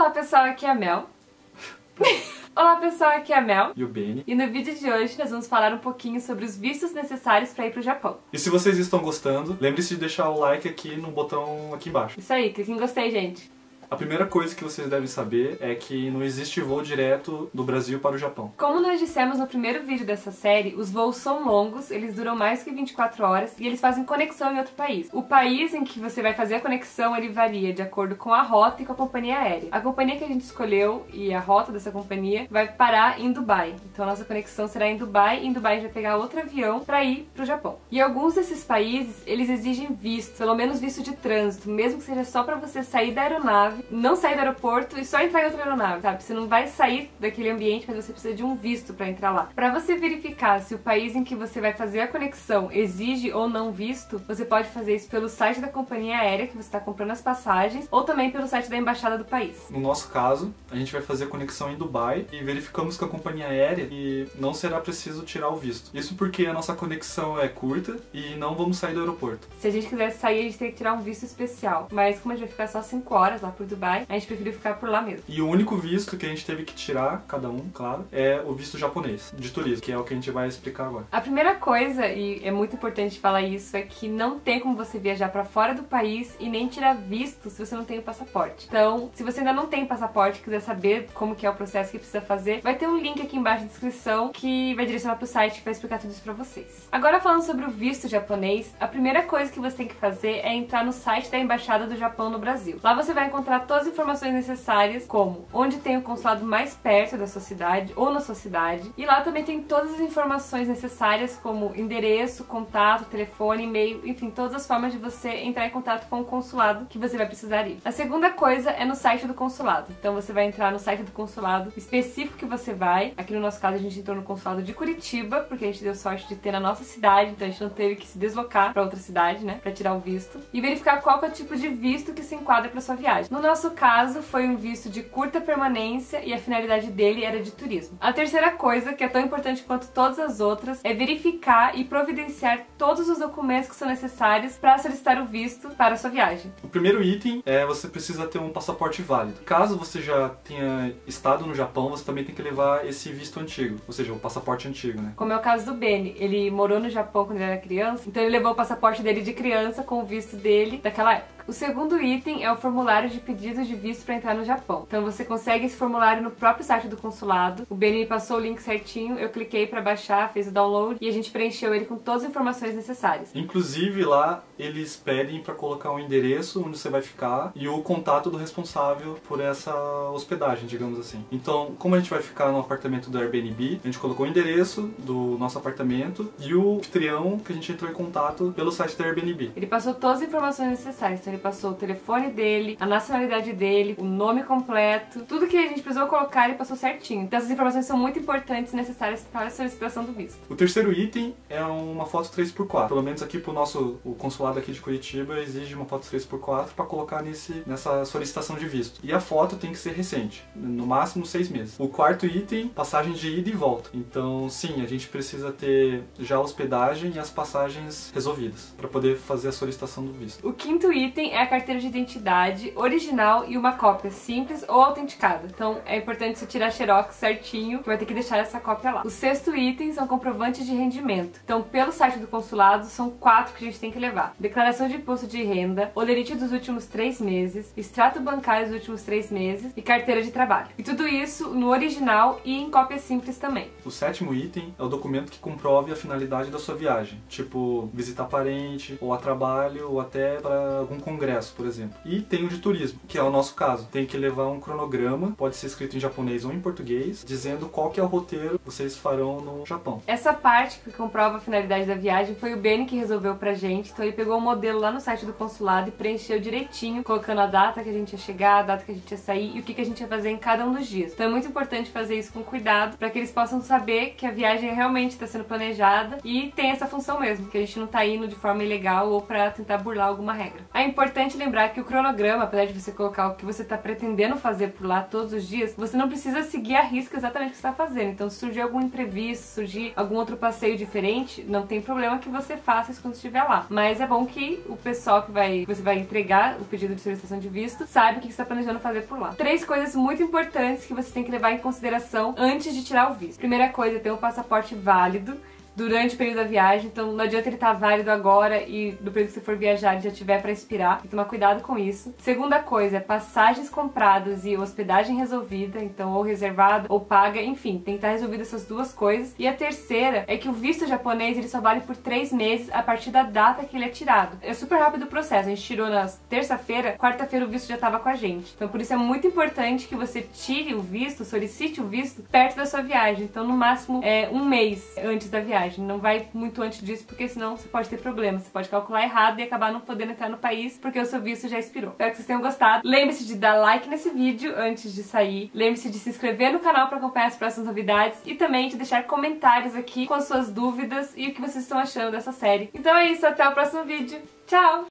Olá pessoal, aqui é a Mel. Olá pessoal, aqui é a Mel e o Beni. E no vídeo de hoje nós vamos falar um pouquinho sobre os vistos necessários para ir pro Japão. E se vocês estão gostando, lembre-se de deixar o like aqui no botão aqui embaixo. Isso aí, clique em gostei, gente. A primeira coisa que vocês devem saber é que não existe voo direto do Brasil para o Japão. Como nós dissemos no primeiro vídeo dessa série, os voos são longos, eles duram mais que 24 horas e eles fazem conexão em outro país. O país em que você vai fazer a conexão, ele varia de acordo com a rota e com a companhia aérea. A companhia que a gente escolheu e a rota dessa companhia vai parar em Dubai. Então a nossa conexão será em Dubai e em Dubai a gente vai pegar outro avião para ir para o Japão. E alguns desses países, eles exigem visto, pelo menos visto de trânsito, mesmo que seja só para você sair da aeronave, não sair do aeroporto e só entrar em outra aeronave, sabe? Você não vai sair daquele ambiente, mas você precisa de um visto pra entrar lá. Pra você verificar se o país em que você vai fazer a conexão exige ou não visto, você pode fazer isso pelo site da companhia aérea que você tá comprando as passagens, ou também pelo site da embaixada do país. No nosso caso, a gente vai fazer a conexão em Dubai e verificamos com a companhia aérea e não será preciso tirar o visto. Isso porque a nossa conexão é curta e não vamos sair do aeroporto. Se a gente quiser sair, a gente tem que tirar um visto especial, mas como a gente vai ficar só 5 horas lá por Dubai, a gente preferiu ficar por lá mesmo. E o único visto que a gente teve que tirar, cada um, claro, é o visto japonês, de turismo, que é o que a gente vai explicar agora. A primeira coisa, e é muito importante falar isso, é que não tem como você viajar pra fora do país e nem tirar visto se você não tem o passaporte. Então, se você ainda não tem passaporte e quiser saber como que é o processo que precisa fazer, vai ter um link aqui embaixo na descrição que vai direcionar pro site que vai explicar tudo isso pra vocês. Agora falando sobre o visto japonês, a primeira coisa que você tem que fazer é entrar no site da Embaixada do Japão no Brasil. Lá você vai encontrar todas as informações necessárias, como onde tem o consulado mais perto da sua cidade ou na sua cidade, e lá também tem todas as informações necessárias, como endereço, contato, telefone, e-mail, enfim, todas as formas de você entrar em contato com o consulado que você vai precisar ir. A segunda coisa é no site do consulado, então você vai entrar no site do consulado específico que você vai. Aqui no nosso caso a gente entrou no consulado de Curitiba, porque a gente deu sorte de ter na nossa cidade, então a gente não teve que se deslocar para outra cidade, né, para tirar o visto, e verificar qual que é o tipo de visto que se enquadra para sua viagem. No nosso caso, foi um visto de curta permanência e a finalidade dele era de turismo. A terceira coisa, que é tão importante quanto todas as outras, é verificar e providenciar todos os documentos que são necessários para solicitar o visto para a sua viagem. O primeiro item é você precisa ter um passaporte válido. Caso você já tenha estado no Japão, você também tem que levar esse visto antigo, ou seja, o passaporte antigo, né? Como é o caso do Beni, ele morou no Japão quando ele era criança, então ele levou o passaporte dele de criança com o visto dele daquela época. O segundo item é o formulário de pedidos de visto para entrar no Japão. Então você consegue esse formulário no próprio site do consulado. O Beni passou o link certinho, eu cliquei para baixar, fez o download e a gente preencheu ele com todas as informações necessárias. Inclusive lá eles pedem para colocar o endereço onde você vai ficar e o contato do responsável por essa hospedagem, digamos assim. Então, como a gente vai ficar no apartamento do Airbnb, a gente colocou o endereço do nosso apartamento e o anfitrião que a gente entrou em contato pelo site do Airbnb. Ele passou todas as informações necessárias, então ele passou o telefone dele, a nacionalidade dele, o nome completo, tudo que a gente precisou colocar ele passou certinho. Então essas informações são muito importantes e necessárias para a solicitação do visto. O terceiro item é uma foto 3x4. Pelo menos aqui pro nosso consulado aqui de Curitiba exige uma foto 3x4 para colocar nessa solicitação de visto. E a foto tem que ser recente, no máximo 6 meses. O quarto item, passagem de ida e volta. Então sim, a gente precisa ter já a hospedagem e as passagens resolvidas para poder fazer a solicitação do visto. O quinto item é a carteira de identidade original e uma cópia simples ou autenticada. Então é importante você tirar a xerox certinho, que vai ter que deixar essa cópia lá. O sexto item são comprovantes de rendimento. Então pelo site do consulado são 4 que a gente tem que levar. Declaração de imposto de renda, olerite dos últimos 3 meses, extrato bancário dos últimos 3 meses e carteira de trabalho. E tudo isso no original e em cópia simples também. O sétimo item é o documento que comprove a finalidade da sua viagem. Tipo, visitar parente, ou a trabalho, ou até para algum congresso, por exemplo. E tem o de turismo, que é o nosso caso. Tem que levar um cronograma, pode ser escrito em japonês ou em português, dizendo qual que é o roteiro que vocês farão no Japão. Essa parte que comprova a finalidade da viagem foi o Beni que resolveu pra gente, então ele pegou o modelo lá no site do consulado e preencheu direitinho, colocando a data que a gente ia chegar, a data que a gente ia sair e o que a gente ia fazer em cada um dos dias. Então é muito importante fazer isso com cuidado, pra que eles possam saber que a viagem realmente está sendo planejada e tem essa função mesmo, que a gente não tá indo de forma ilegal ou pra tentar burlar alguma regra. A importância importante lembrar que o cronograma, apesar de você colocar o que você está pretendendo fazer por lá todos os dias, você não precisa seguir a risca exatamente o que você está fazendo. Então, se surgir algum imprevisto, surgir algum outro passeio diferente, não tem problema que você faça isso quando estiver lá. Mas é bom que o pessoal que você vai entregar o pedido de solicitação de visto saiba o que você está planejando fazer por lá. 3 coisas muito importantes que você tem que levar em consideração antes de tirar o visto. Primeira coisa, ter um passaporte válido durante o período da viagem, então não adianta ele estar válido agora e no período que você for viajar ele já tiver para expirar, tem que tomar cuidado com isso. Segunda coisa, passagens compradas e hospedagem resolvida, então ou reservada ou paga, enfim, tem que estar resolvido essas duas coisas. E a terceira é que o visto japonês ele só vale por 3 meses a partir da data que ele é tirado. É super rápido o processo, a gente tirou na terça-feira, quarta-feira o visto já estava com a gente. Então por isso é muito importante que você tire o visto, solicite o visto perto da sua viagem, então no máximo é 1 mês antes da viagem. Não vai muito antes disso, porque senão você pode ter problemas. Você pode calcular errado e acabar não podendo entrar no país porque o seu visto já expirou. Espero que vocês tenham gostado. Lembre-se de dar like nesse vídeo antes de sair. Lembre-se de se inscrever no canal para acompanhar as próximas novidades e também de deixar comentários aqui com as suas dúvidas e o que vocês estão achando dessa série. Então é isso, até o próximo vídeo. Tchau!